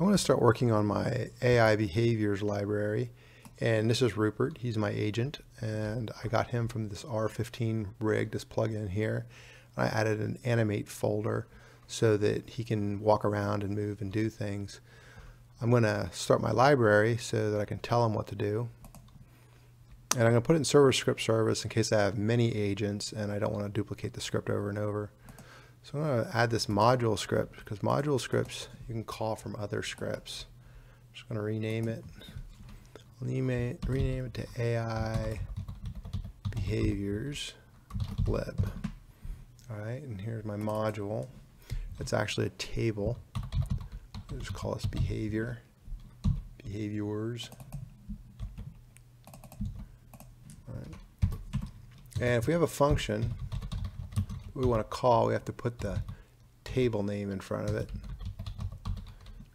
I want to start working on my AI Behaviors library, and this is Rupert. He's my agent, and I got him from this R15 rig, this plugin here. I added an animate folder so that he can walk around and move and do things. I'm going to start my library so that I can tell him what to do. And I'm going to put it in ServerScriptService in case I have many agents and I don't want to duplicate the script over and over. So I'm going to add this module script, because module scripts you can call from other scripts. I'm just going to rename it. I'll rename it to AI Behaviors Lib. All right, and here's my module. It's actually a table. I'll just call this behavior, behaviors. All right. And if we have a function we want to call, we have to put the table name in front of it. Make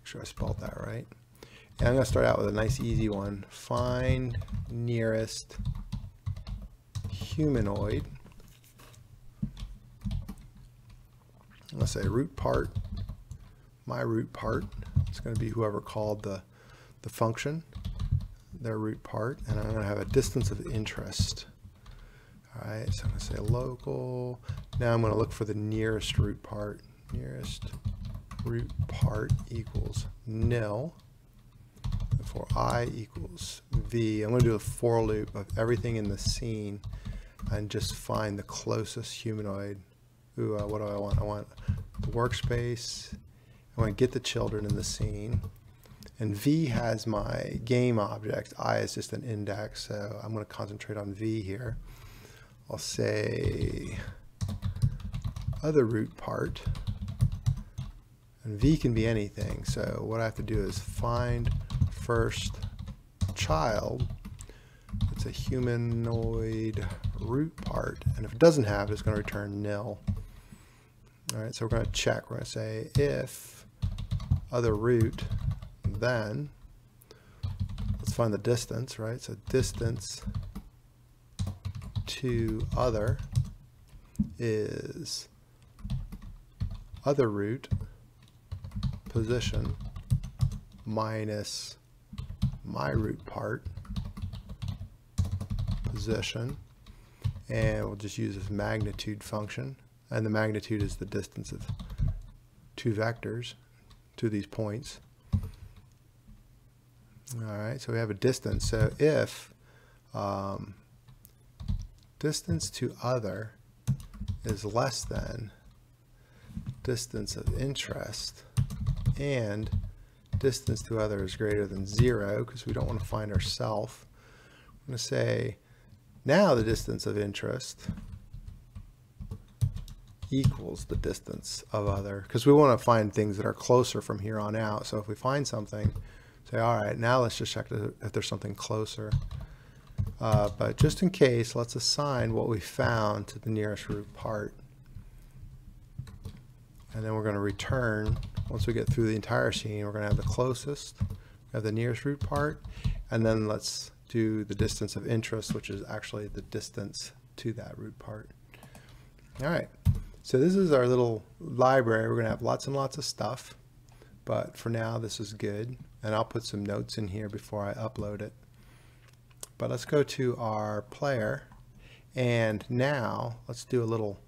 sure I spelled that right. And I'm going to start out with a nice easy one. Find nearest humanoid. I'm going to say root part, my root part. It's going to be whoever called the function, their root part. And I'm going to have a distance of interest. All right, so I'm going to say local. Now I'm going to look for the nearest root part. Nearest root part equals nil. For I equals v. I'm going to do a for loop of everything in the scene and just find the closest humanoid. Ooh, what do I want? I want the workspace. I want to get the children in the scene. And V has my game object. I is just an index, so I'm going to concentrate on V here. I'll say other root part. And V can be anything. So what I have to do is find first child. It's a humanoid root part. And if it doesn't have it, it's going to return nil. All right, so we're going to check. We're going to say if other root, then let's find the distance, right? So distance to other is other root position minus my root part position, and we'll just use this magnitude function. And the magnitude is the distance of two vectors to these points. All right, so we have a distance. So if distance to other is less than distance of interest, and distance to other is greater than 0, because we don't want to find ourselves, I'm going to say now the distance of interest equals the distance of other, because we want to find things that are closer from here on out. So if we find something, say, all right, now let's just check if there's something closer. But just in case, let's assign what we found to the nearest root part. And then we're going to return, once we get through the entire scene, we're going to have the closest, we have the nearest root part, and then let's do the distance of interest, which is actually the distance to that root part. All right. So this is our little library. We're going to have lots and lots of stuff, but for now this is good, and I'll put some notes in here before I upload it. But let's go to our player, and now let's do a little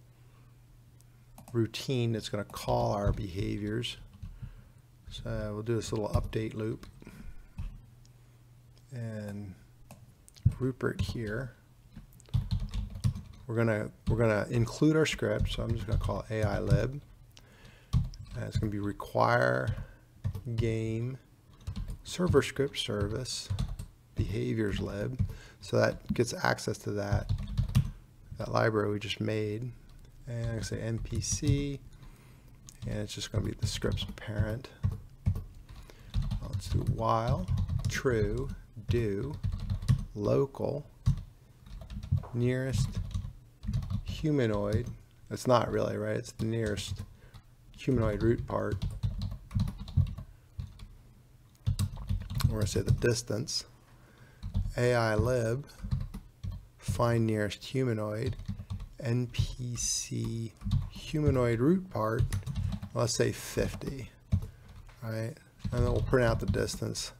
routine that's going to call our behaviors. So we'll do this little update loop, and Rupert here. We're gonna include our script, so I'm just gonna call it AI lib. And it's gonna be require game server script service behaviors lib, so that gets access to that library we just made. And I'm gonna say NPC, and it's just gonna be the script's parent. Let's do while true do local nearest humanoid, it's not really, right? It's the nearest humanoid root part. We're going to say the distance, AI lib, find nearest humanoid, NPC humanoid root part, let's say 50, right? and then we'll print out the distance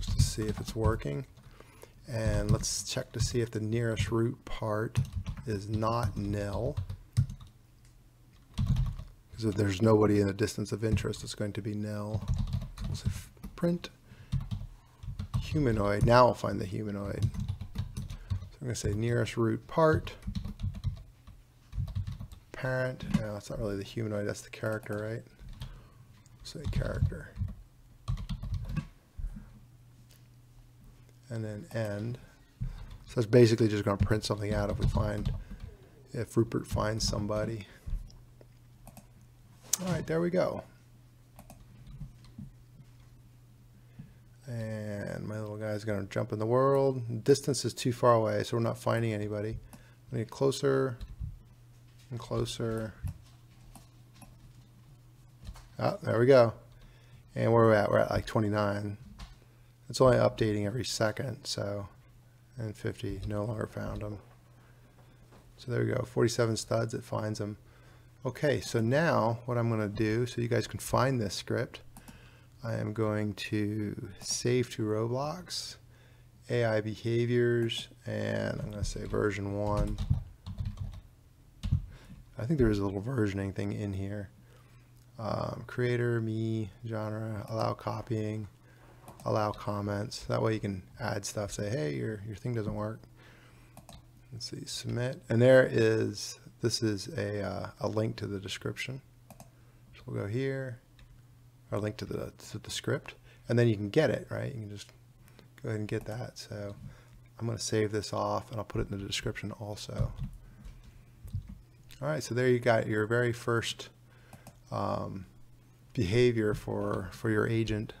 just to see if it's working. And let's check to see if the nearest root part is not nil, because if there's nobody in the distance of interest, it's going to be nil. So print humanoid. Now I'll find the humanoid. So I'm going to say nearest root part parent. No, it's not really the humanoid. That's the character, right? Say character. And then end. So it's basically just going to print something out if we find, if Rupert finds somebody. All right, there we go. And my little guy's going to jump in the world. Distance is too far away, so we're not finding anybody. We need closer and closer. Oh, there we go. And where are we at? We're at like 29. It's only updating every second, so, and 50, no longer found them. So there we go, 47 studs, it finds them. Okay, so now what I'm gonna do, so you guys can find this script, I am going to save to Roblox, AI Behaviors, and I'm gonna say version 1. I think there is a little versioning thing in here. Creator, me, genre, allow copying, allow comments. That way you can add stuff, say, hey, your thing doesn't work. Let's see, submit. And there is, this is a link to the description. So we'll go here, or link to the script, and then you can get it, right? You can just go ahead and get that. So I'm gonna save this off and I'll put it in the description also. All right, so there you got your very first behavior for your agent.